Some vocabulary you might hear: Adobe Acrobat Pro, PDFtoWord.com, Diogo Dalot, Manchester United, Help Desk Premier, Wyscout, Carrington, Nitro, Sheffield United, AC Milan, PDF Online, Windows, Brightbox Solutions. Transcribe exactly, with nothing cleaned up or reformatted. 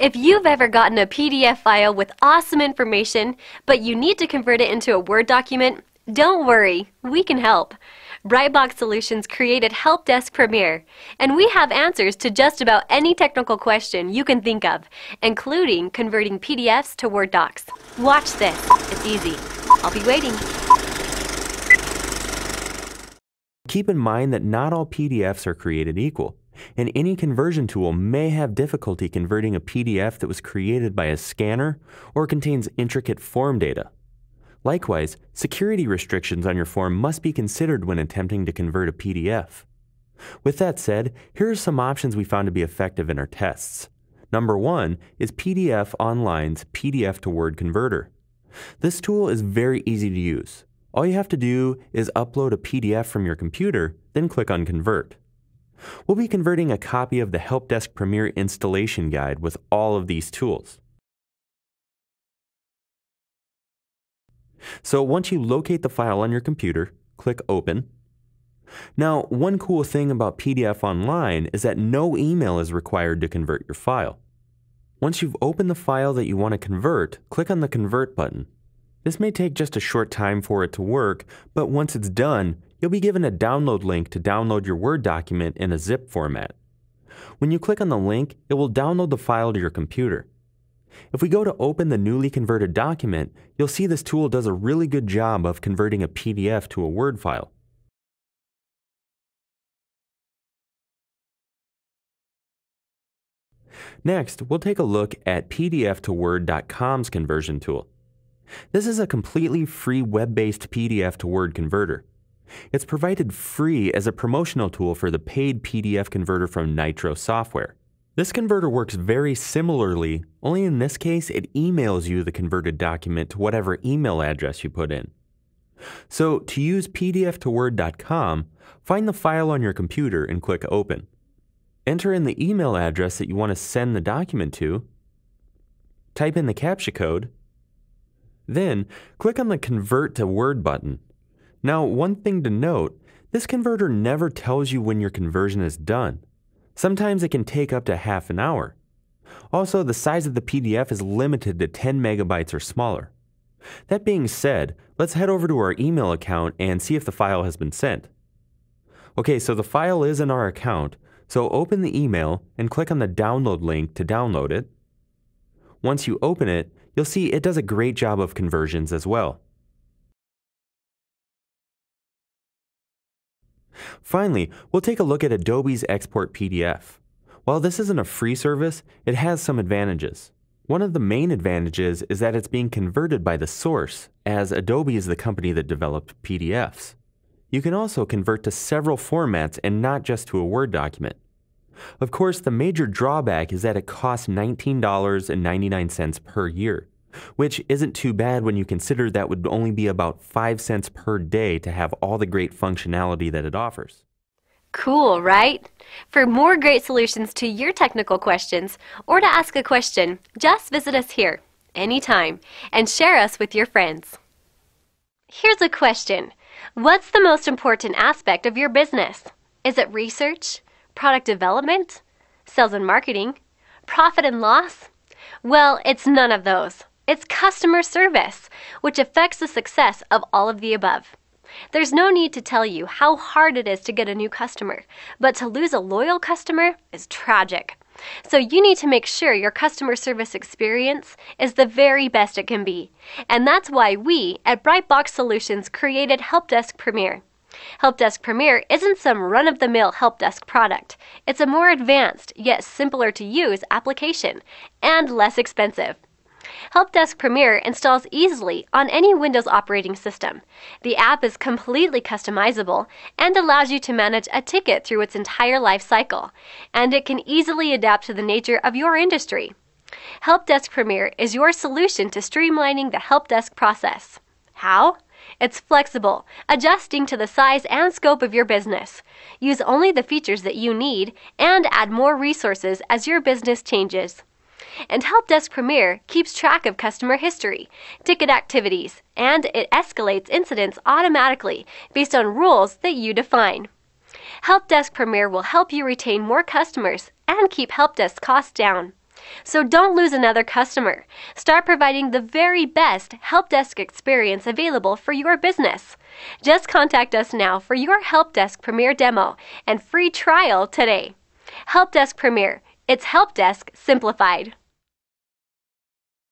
If you've ever gotten a P D F file with awesome information, but you need to convert it into a Word document, don't worry, we can help. Brightbox Solutions created Help Desk Premier, and we have answers to just about any technical question you can think of, including converting P D Fs to Word docs. Watch this, it's easy. I'll be waiting. Keep in mind that not all P D Fs are created equal, and any conversion tool may have difficulty converting a P D F that was created by a scanner or contains intricate form data. Likewise, security restrictions on your form must be considered when attempting to convert a P D F. With that said, here are some options we found to be effective in our tests. Number one is P D F Online's P D F to Word converter. This tool is very easy to use. All you have to do is upload a P D F from your computer, then click on Convert. We'll be converting a copy of the Help Desk Premier installation guide with all of these tools. So once you locate the file on your computer, click Open. Now, one cool thing about P D F Online is that no email is required to convert your file. Once you've opened the file that you want to convert, click on the Convert button. This may take just a short time for it to work, but once it's done, you'll be given a download link to download your Word document in a zip format. When you click on the link, it will download the file to your computer. If we go to open the newly converted document, you'll see this tool does a really good job of converting a P D F to a Word file. Next, we'll take a look at P D F to Word dot com's conversion tool. This is a completely free web-based P D F to Word converter. It's provided free as a promotional tool for the paid P D F converter from Nitro software. This converter works very similarly, only in this case it emails you the converted document to whatever email address you put in. So to use P D F to Word dot com, find the file on your computer and click Open. Enter in the email address that you want to send the document to, type in the CAPTCHA code, then click on the Convert to Word button. Now, one thing to note, this converter never tells you when your conversion is done. Sometimes it can take up to half an hour. Also, the size of the P D F is limited to ten megabytes or smaller. That being said, let's head over to our email account and see if the file has been sent. Okay, so the file is in our account, so open the email and click on the download link to download it. Once you open it, you'll see it does a great job of conversions as well. Finally, we'll take a look at Adobe's Export P D F. While this isn't a free service, it has some advantages. One of the main advantages is that it's being converted by the source, as Adobe is the company that developed P D Fs. You can also convert to several formats and not just to a Word document. Of course, the major drawback is that it costs nineteen dollars and ninety-nine cents per year, which isn't too bad when you consider that would only be about five cents per day to have all the great functionality that it offers. Cool, right? For more great solutions to your technical questions or to ask a question, just visit us here anytime and share us with your friends. Here's a question. What's the most important aspect of your business? Is it research? Product development? Sales and marketing? Profit and loss? Well, it's none of those. It's customer service, which affects the success of all of the above. There's no need to tell you how hard it is to get a new customer, but to lose a loyal customer is tragic. So you need to make sure your customer service experience is the very best it can be. And that's why we at Brightbox Solutions created Help Desk Premier. Help Desk Premier isn't some run-of-the-mill help desk product. It's a more advanced, yet simpler to use application, and less expensive. Help Desk Premier installs easily on any Windows operating system. The app is completely customizable and allows you to manage a ticket through its entire life cycle, and it can easily adapt to the nature of your industry. Help Desk Premier is your solution to streamlining the help desk process. How? It's flexible, adjusting to the size and scope of your business. Use only the features that you need and add more resources as your business changes. And Help Desk Premier keeps track of customer history, ticket activities, and it escalates incidents automatically based on rules that you define. Help Desk Premier will help you retain more customers and keep help desk costs down. So don't lose another customer. Start providing the very best help desk experience available for your business. Just contact us now for your Help Desk Premier demo and free trial today. Help Desk Premier. It's Help Desk Simplified.